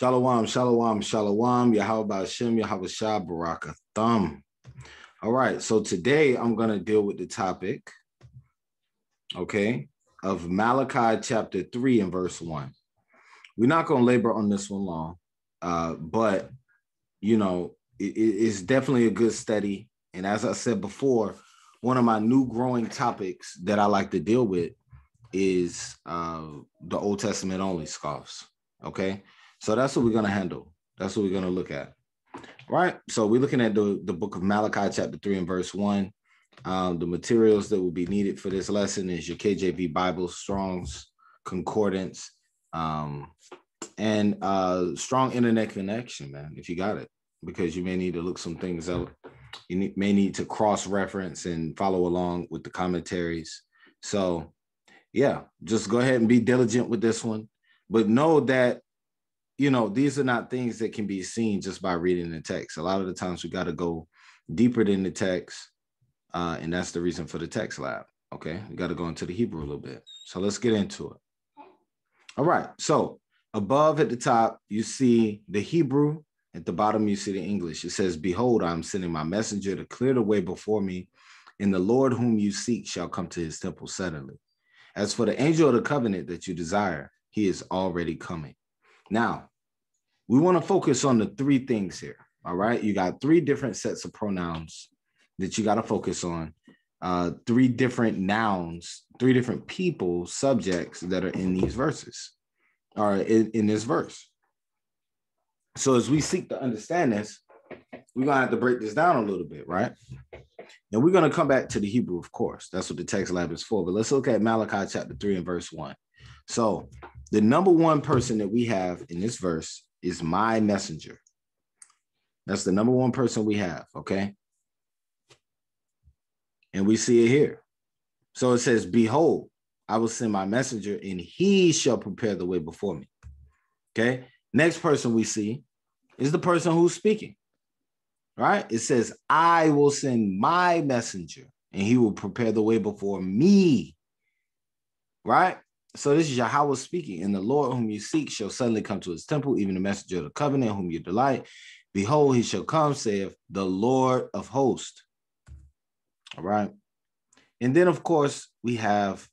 Shalom, shalom, shalom. Yahweh Hashem, Yahweh Shabaoth. All right, so today I'm going to deal with the topic, okay, of Malachi chapter 3 and verse 1. We're not going to labor on this one long, but, you know, it's definitely a good study. And as I said before, one of my new growing topics that I like to deal with is the Old Testament only scoffs, okay? So that's what we're going to handle. That's what we're going to look at. All right. So we're looking at the book of Malachi, chapter 3 and verse 1. The materials that will be needed for this lesson is your KJV Bible, Strong's Concordance, and strong internet connection, man, if you got it, because you may need to look some things up. You may need to cross-reference and follow along with the commentaries. So, yeah, just go ahead and be diligent with this one, but know that, you know, these are not things that can be seen just by reading the text. A lot of the times we got to go deeper than the text, and that's the reason for the text lab, okay? We got to go into the Hebrew a little bit. So let's get into it. All right, so above at the top, you see the Hebrew. At the bottom, you see the English. It says, behold, I'm sending my messenger to clear the way before me, and the Lord whom you seek shall come to his temple suddenly. As for the angel of the covenant that you desire, he is already coming. Now, we want to focus on the three things here, all right? You got three different sets of pronouns that you got to focus on, three different nouns, three different people, subjects that are in these verses, or in this verse. So as we seek to understand this, we're going to have to break this down a little bit, right? And we're going to come back to the Hebrew, of course. That's what the text lab is for. But let's look at Malachi chapter 3 and verse 1. So the number one person that we have in this verse is my messenger. That's the number one person we have, okay? And we see it here. So it says, behold, I will send my messenger, and he shall prepare the way before me, okay? Next person we see is the person who's speaking, right? It says, I will send my messenger and he will prepare the way before me, right? So this is Yahweh speaking, and the Lord whom you seek shall suddenly come to his temple, even the messenger of the covenant whom you delight. Behold, he shall come, saith the Lord of hosts, all right? And then, of course, we have,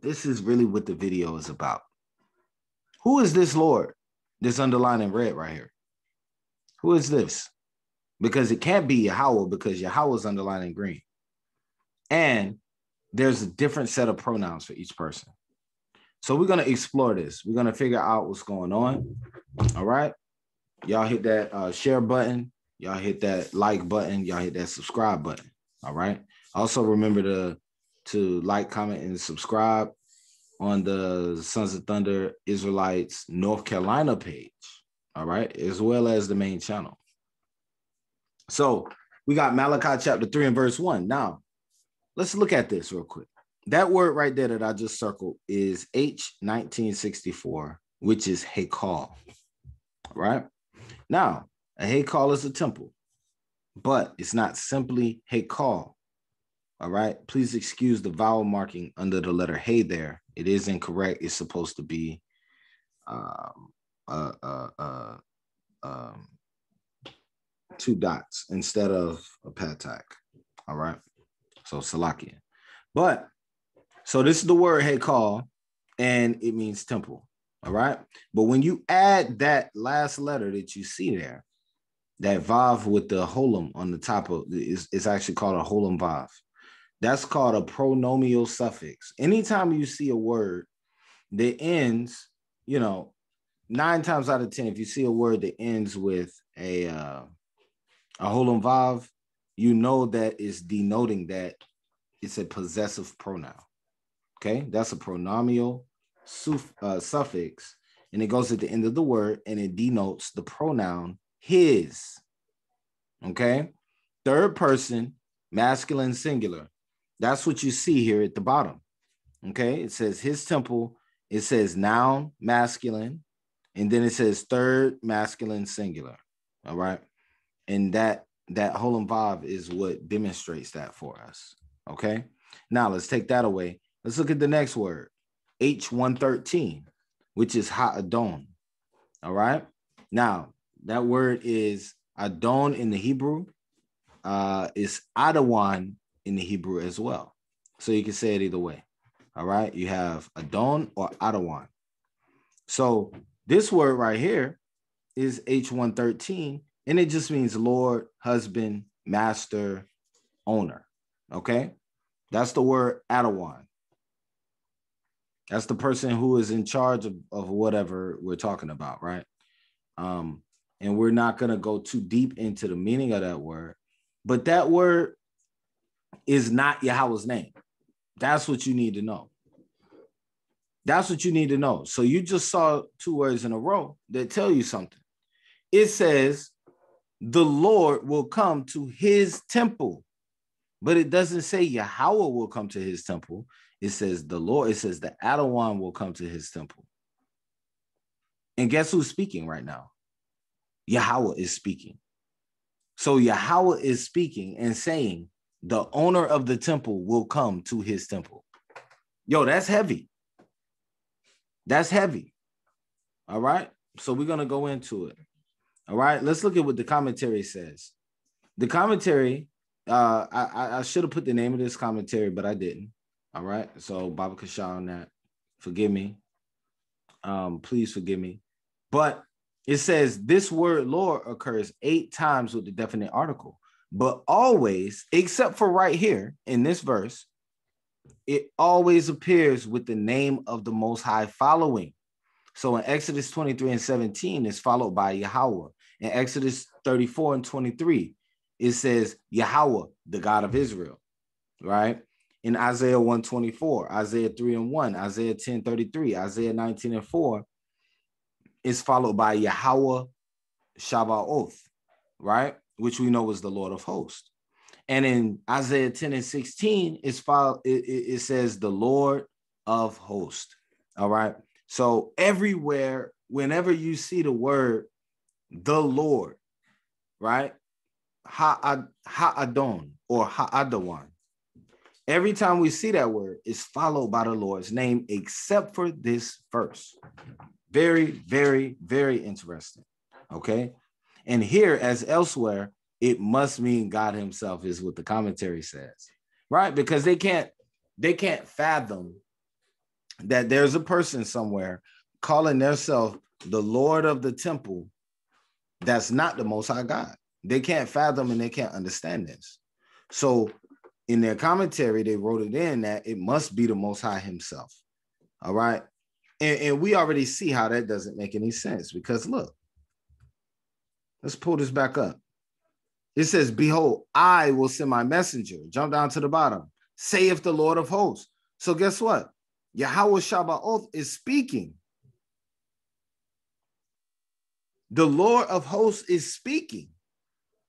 this is really what the video is about. Who is this Lord? This underlined in red right here. Who is this? Because it can't be Yahweh, because Yahweh is underlined in green. And there's a different set of pronouns for each person. So we're going to explore this. We're going to figure out what's going on. All right. Y'all hit that share button. Y'all hit that like button. Y'all hit that subscribe button. All right. Also remember to like, comment, and subscribe on the Sons of Thunder Israelites North Carolina page, all right, as well as the main channel. So we got Malachi chapter 3 and verse 1. Now, let's look at this real quick. That word right there that I just circled is H1964, which is Heikal, right? Now, a Heikal is a temple, but it's not simply Heikal, all right? Please excuse the vowel marking under the letter He there. It is incorrect. It's supposed to be two dots instead of a patak. All right. So Salakia. But so this is the word Heikal, and it means temple. All right. But when you add that last letter that you see there, that vav with the holam on the top of it's actually called a holam vav. That's called a pronomial suffix. Anytime you see a word that ends, you know, 9 times out of 10, if you see a word that ends with a holam vav, you know that is denoting that it's a possessive pronoun. Okay, that's a pronomial suffix, and it goes at the end of the word, and it denotes the pronoun his. Okay, third person, masculine singular. That's what you see here at the bottom, okay? It says his temple, it says noun, masculine, and then it says third masculine singular, all right? And that holam vav is what demonstrates that for us, okay? Now, let's take that away. Let's look at the next word, H113, which is ha'adon, all right? Now, that word is Adon in the Hebrew. It's Adawan in the Hebrew as well. So you can say it either way. All right. You have Adon or Adawan. So this word right here is H113, and it just means Lord, husband, master, owner. Okay. That's the word Adawan. That's the person who is in charge of whatever we're talking about, right? And we're not going to go too deep into the meaning of that word, but that word is not Yahweh's name. That's what you need to know. That's what you need to know. So you just saw two words in a row that tell you something. It says, the Lord will come to his temple, but it doesn't say Yahweh will come to his temple. It says the Lord, it says the Adawan will come to his temple. And guess who's speaking right now? Yahweh is speaking. So Yahweh is speaking and saying, the owner of the temple will come to his temple. Yo, that's heavy. That's heavy. All right. So we're going to go into it. All right. Let's look at what the commentary says. The commentary, I should have put the name of this commentary, but I didn't. All right. So Baba Kasha on that. Forgive me. Please forgive me. But it says this word Lord occurs 8 times with the definite article, but always, except for right here in this verse, it always appears with the name of the Most High following. So in Exodus 23:17, it's followed by Yahweh. In Exodus 34:23, it says Yahweh, the God of Israel, right? In Isaiah 1:24, Isaiah 3:1, Isaiah 10:33, Isaiah 19:4, is followed by Yahweh Shabaoth, right? Which we know was the Lord of hosts. And in Isaiah 10:16, it says the Lord of hosts, all right? So everywhere, whenever you see the word, the Lord, right? Ha-Adon or Ha-Adawan. Every time we see that word, it's followed by the Lord's name, except for this verse. Very, very, very interesting, okay? And here, as elsewhere, it must mean God himself is what the commentary says, right? Because they can't fathom that there's a person somewhere calling themselves the Lord of the temple that's not the Most High God. They can't fathom and they can't understand this. So in their commentary, they wrote it in that it must be the Most High himself, all right? And we already see how that doesn't make any sense because look, let's pull this back up. It says, behold, I will send my messenger. Jump down to the bottom. Saith the Lord of hosts. So guess what? Yahweh Shabaoth is speaking. The Lord of hosts is speaking.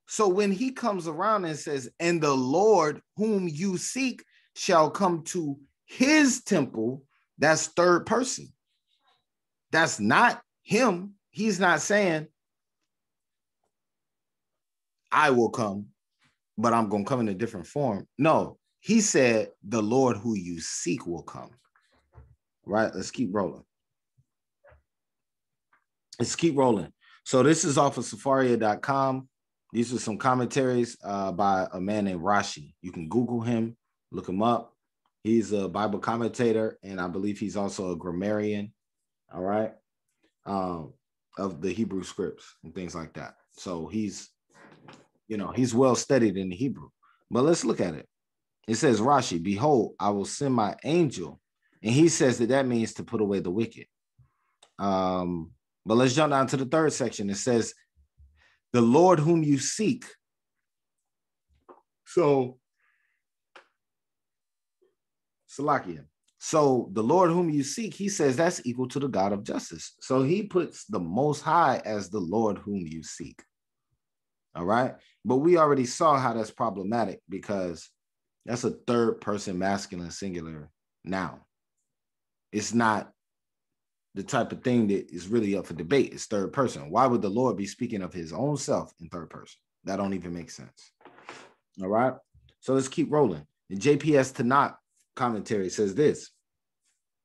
So when he comes around and says, and the Lord whom you seek shall come to his temple, that's third person. That's not him. He's not saying, I will come, but I'm going to come in a different form. No, he said, the Lord who you seek will come. Right? Let's keep rolling. Let's keep rolling. So this is off of Sefaria.com. These are some commentaries by a man named Rashi. You can Google him, look him up. He's a Bible commentator, and I believe he's also a grammarian, all right, of the Hebrew scripts and things like that. So he's, you know, he's well studied in the Hebrew. But let's look at it. It says, Rashi, behold, I will send my angel. And he says that means to put away the wicked. But let's jump down to the third section. It says, the Lord whom you seek. So the Lord whom you seek, he says that's equal to the God of justice. So he puts the Most High as the Lord whom you seek. All right. But we already saw how that's problematic because that's a third person masculine singular noun. It's not the type of thing that is really up for debate. It's third person. Why would the Lord be speaking of his own self in third person? That don't even make sense. All right. So let's keep rolling. The JPS Tanakh commentary says this.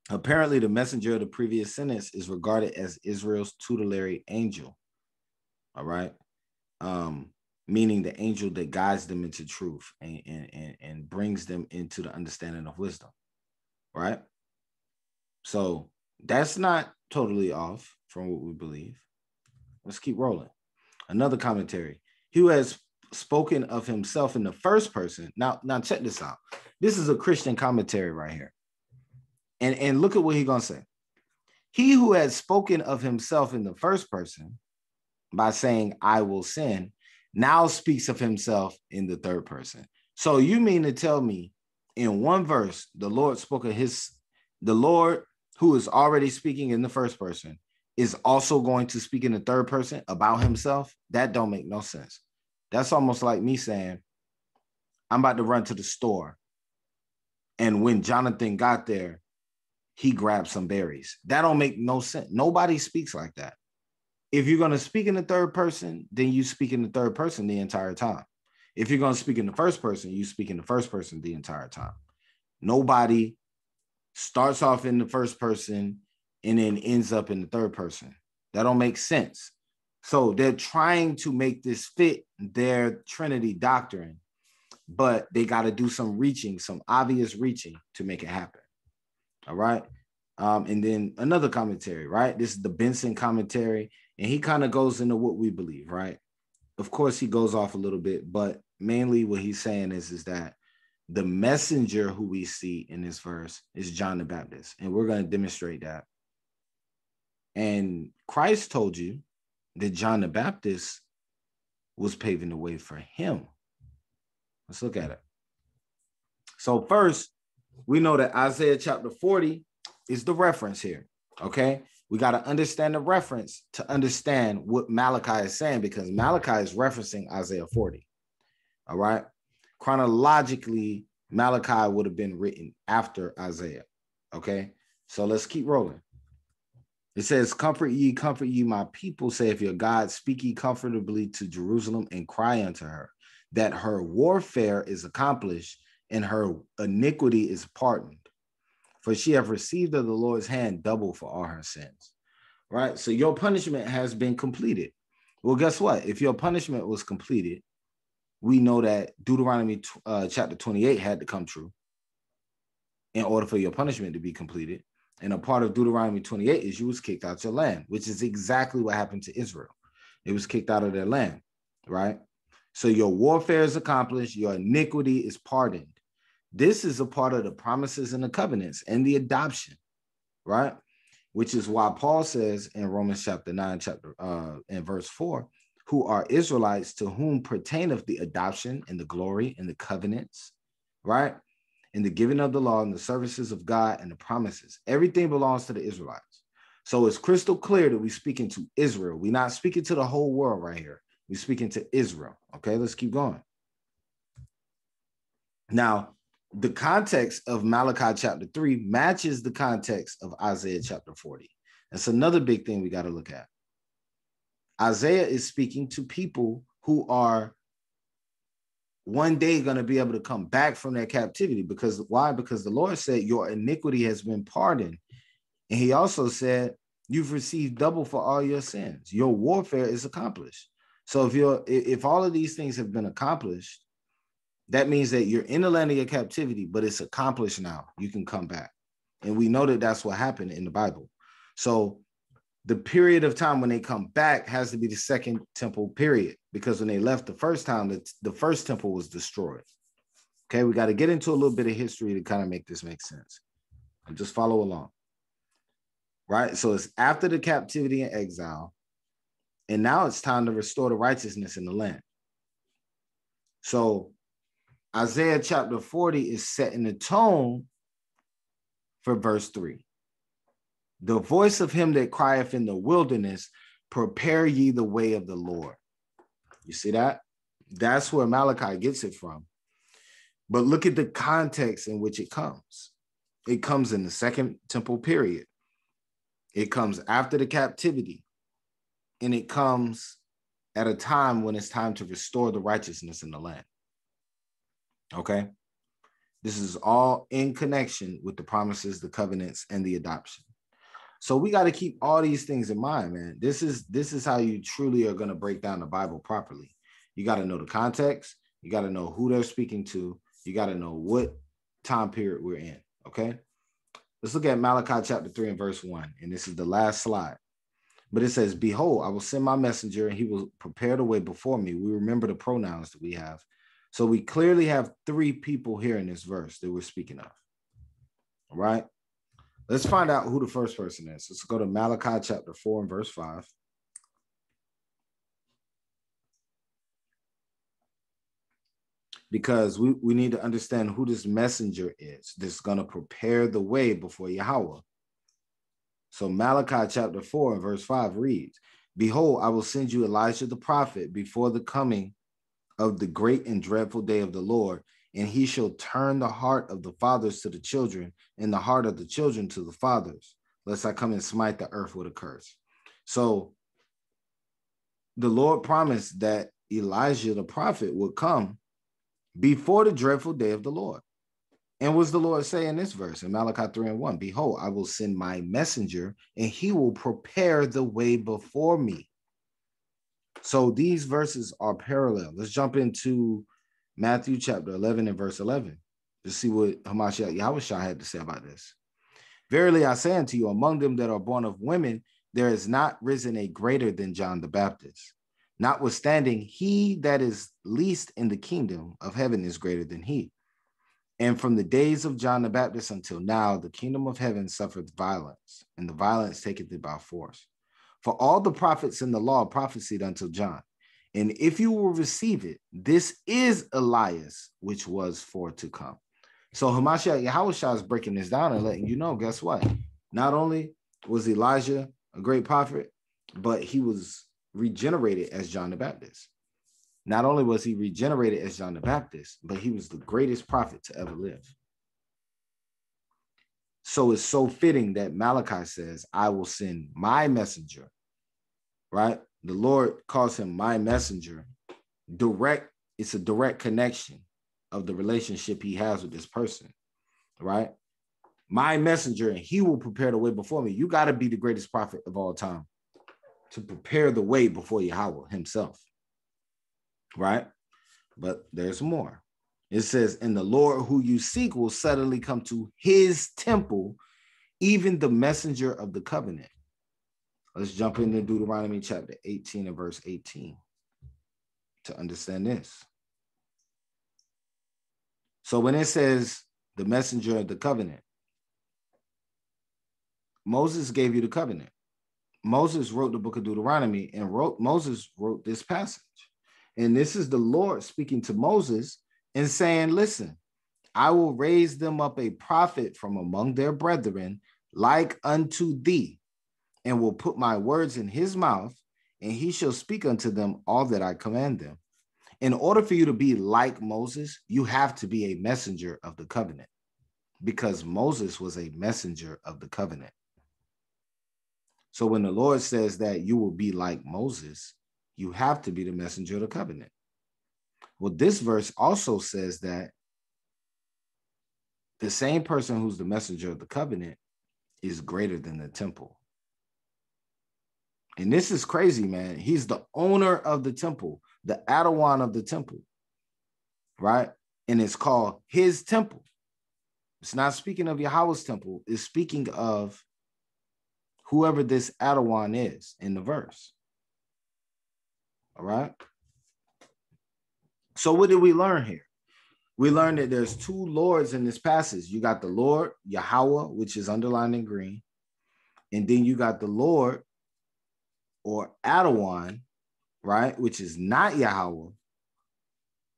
Apparently, the messenger of the previous sentence is regarded as Israel's tutelary angel. All right. Meaning the angel that guides them into truth and brings them into the understanding of wisdom. Right. So that's not totally off from what we believe. Let's keep rolling. Another commentary. He has spoken of himself in the first person. Now check this out. This is a Christian commentary right here. And look at what he's going to say. He who has spoken of himself in the first person by saying, I will sin, now speaks of himself in the third person. So you mean to tell me in one verse, the Lord spoke of the Lord who is already speaking in the first person is also going to speak in the third person about himself? That don't make no sense. That's almost like me saying, I'm about to run to the store. And when Jonathan got there, he grabbed some berries. That don't make no sense. Nobody speaks like that. If you're going to speak in the third person, then you speak in the third person the entire time. If you're going to speak in the first person, you speak in the first person the entire time. Nobody starts off in the first person and then ends up in the third person. That don't make sense. So they're trying to make this fit their Trinity doctrine, but they got to do some reaching, some obvious reaching to make it happen. All right. And then another commentary, right? This is the Benson commentary, and he kind of goes into what we believe, right? Of course, he goes off a little bit, but mainly what he's saying is that the messenger who we see in this verse is John the Baptist, and we're going to demonstrate that. And Christ told you that John the Baptist was paving the way for him. Let's look at it. So first, we know that Isaiah chapter 40 is the reference here, okay? We got to understand the reference to understand what Malachi is saying, because Malachi is referencing Isaiah 40, all right? Chronologically, Malachi would have been written after Isaiah, okay? So let's keep rolling. It says, comfort ye, my people, saith your God, speak ye comfortably to Jerusalem and cry unto her, that her warfare is accomplished and her iniquity is pardoned. For she hath received of the Lord's hand double for all her sins. Right? So your punishment has been completed. Well, guess what? If your punishment was completed, we know that Deuteronomy chapter 28 had to come true in order for your punishment to be completed. And a part of Deuteronomy 28 is you was kicked out your land, which is exactly what happened to Israel. It was kicked out of their land, right? So your warfare is accomplished. Your iniquity is pardoned. This is a part of the promises and the covenants and the adoption, right? Which is why Paul says in Romans chapter 9, and verse 4, who are Israelites, to whom pertaineth the adoption and the glory and the covenants, right? And the giving of the law and the services of God and the promises. Everything belongs to the Israelites. So it's crystal clear that we're speaking to Israel. We're not speaking to the whole world right here. We're speaking to Israel. Okay, let's keep going. Now, the context of Malachi chapter 3 matches the context of Isaiah chapter 40. That's another big thing we got to look at. Isaiah is speaking to people who are one day going to be able to come back from their captivity. Because why? Because the Lord said your iniquity has been pardoned. And he also said you've received double for all your sins. Your warfare is accomplished. So if all of these things have been accomplished, that means that you're in the land of your captivity, but it's accomplished now. You can come back. And we know that that's what happened in the Bible. So the period of time when they come back has to be the second temple period, because when they left the first time, the first temple was destroyed. Okay, we got to get into a little bit of history to kind of make this make sense. Just follow along. Right? So it's after the captivity and exile. And now it's time to restore the righteousness in the land. So Isaiah chapter 40 is setting the tone for verse 3. The voice of him that crieth in the wilderness, prepare ye the way of the Lord. You see that? That's where Malachi gets it from. But look at the context in which it comes. It comes in the second temple period. It comes after the captivity. And it comes at a time when it's time to restore the righteousness in the land. Okay? This is all in connection with the promises, the covenants, and the adoption. So we got to keep all these things in mind, man. This is how you truly are going to break down the Bible properly. You got to know the context. You got to know who they're speaking to. You got to know what time period we're in, okay? Let's look at Malachi chapter 3 and verse 1, and this is the last slide. But it says, behold, I will send my messenger, and he will prepare the way before me. We remember the pronouns that we have. So we clearly have three people here in this verse that we're speaking of, all right? Let's find out who the first person is. Let's go to Malachi chapter 4 and verse 5. Because we need to understand who this messenger is that's going to prepare the way before Yahweh. So Malachi chapter 4 and verse 5 reads, behold, I will send you Elijah the prophet before the coming of the great and dreadful day of the Lord, and he shall turn the heart of the fathers to the children and the heart of the children to the fathers, lest I come and smite the earth with a curse. So the Lord promised that Elijah the prophet would come before the dreadful day of the Lord. And what's the Lord say in this verse in Malachi 3 and 1? Behold, I will send my messenger, and he will prepare the way before me. So these verses are parallel. Let's jump into Matthew chapter 11 and verse 11 to see what Hamashiach Yahushua had to say about this. Verily I say unto you, among them that are born of women, there is not risen a greater than John the Baptist. Notwithstanding, he that is least in the kingdom of heaven is greater than he. And from the days of John the Baptist until now, the kingdom of heaven suffereth violence, and the violence taketh it by force. For all the prophets in the law prophesied until John. And if you will receive it, this is Elias, which was for to come. So Hamashiach Yahushua is breaking this down and letting you know, guess what? Not only was Elijah a great prophet, but he was regenerated as John the Baptist. Not only was he regenerated as John the Baptist, but he was the greatest prophet to ever live. So it's so fitting that Malachi says, I will send my messenger, right? The Lord calls him my messenger. Direct, it's a direct connection of the relationship he has with this person, right? My messenger, and he will prepare the way before me. You got to be the greatest prophet of all time to prepare the way before Yahweh himself, right? But there's more. It says, and the Lord who you seek will suddenly come to his temple, even the messenger of the covenant. Let's jump into Deuteronomy chapter 18 and verse 18 to understand this. So when it says the messenger of the covenant, Moses gave you the covenant. Moses wrote the book of Deuteronomy, and Moses wrote this passage. And this is the Lord speaking to Moses and saying, listen, I will raise them up a prophet from among their brethren, like unto thee, and will put my words in his mouth, and he shall speak unto them all that I command them. In order for you to be like Moses, you have to be a messenger of the covenant, because Moses was a messenger of the covenant. So when the Lord says that you will be like Moses, you have to be the messenger of the covenant. Well, this verse also says that the same person who's the messenger of the covenant is greater than the temple. And this is crazy, man. He's the owner of the temple, the Adawan of the temple, right? And it's called his temple. It's not speaking of Yahweh's temple. It's speaking of whoever this Adawan is in the verse. All right. So what did we learn here? We learned that there's two Lords in this passage. You got the Lord, Yahweh, which is underlined in green. And then you got the Lord or Adawan, right, which is not Yahweh,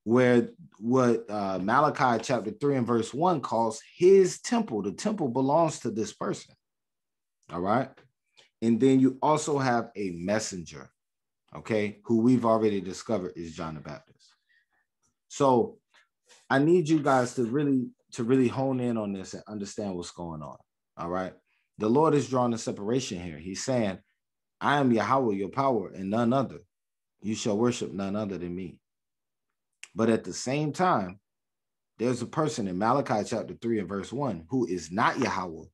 where what Malachi chapter 3 and verse 1 calls his temple. The temple belongs to this person. All right. And then you also have a messenger, okay, who we've already discovered is John the Baptist. So I need you guys to really hone in on this and understand what's going on. All right. The Lord is drawing a separation here. He's saying, I am Yahweh, your power, and none other. You shall worship none other than me. But at the same time, there's a person in Malachi chapter 3 and verse 1 who is not Yahweh,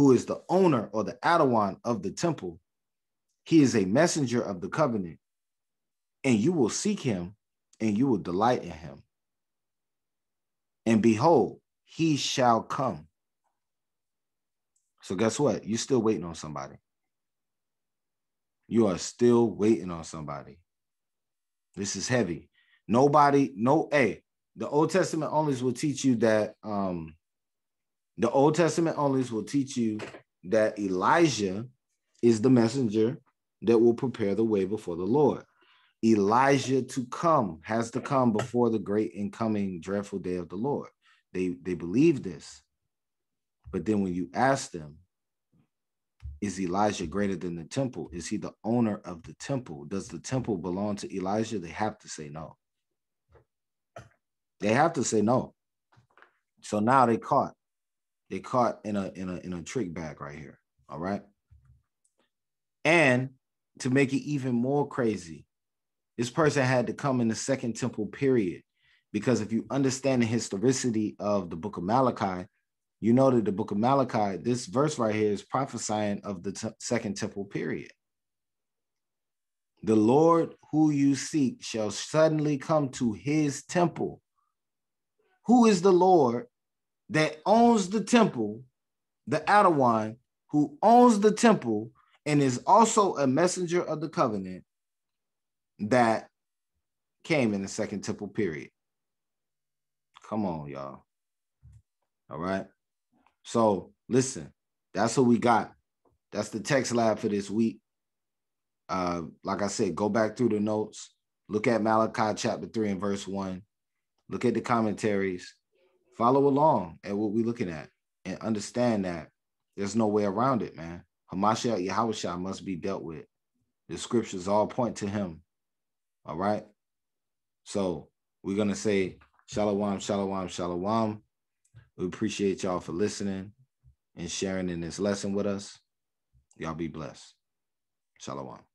who is the owner or the Adawan of the temple. He is a messenger of the covenant, and you will seek him, and you will delight in him. And behold, he shall come. So guess what? You're still waiting on somebody. You are still waiting on somebody. This is heavy. Nobody, no, hey, the Old Testament onlys will teach you that, the Old Testament onlys will teach you that Elijah is the messenger that will prepare the way before the Lord. Elijah to come has to come before the great and coming dreadful day of the Lord. They believe this. But then when you ask them, is Elijah greater than the temple? Is he the owner of the temple? Does the temple belong to Elijah? They have to say no. They have to say no. So now they caught. They caught in a trick bag right here. All right. And to make it even more crazy, this person had to come in the second temple period, because if you understand the historicity of the book of Malachi, you know that the book of Malachi, this verse right here is prophesying of the second temple period. The Lord who you seek shall suddenly come to his temple. Who is the Lord that owns the temple, the Adawan, who owns the temple and is also a messenger of the covenant that came in the second temple period? Come on, y'all. All right. So listen, that's what we got. That's the text lab for this week. Like I said, go back through the notes. Look at Malachi chapter 3 and verse 1. Look at the commentaries. Follow along at what we're looking at and understand that there's no way around it, man. Hamashiach Yahushua must be dealt with. The scriptures all point to him. All right. So we're going to say shalom, shalom, shalom. We appreciate y'all for listening and sharing in this lesson with us. Y'all be blessed. Shalom.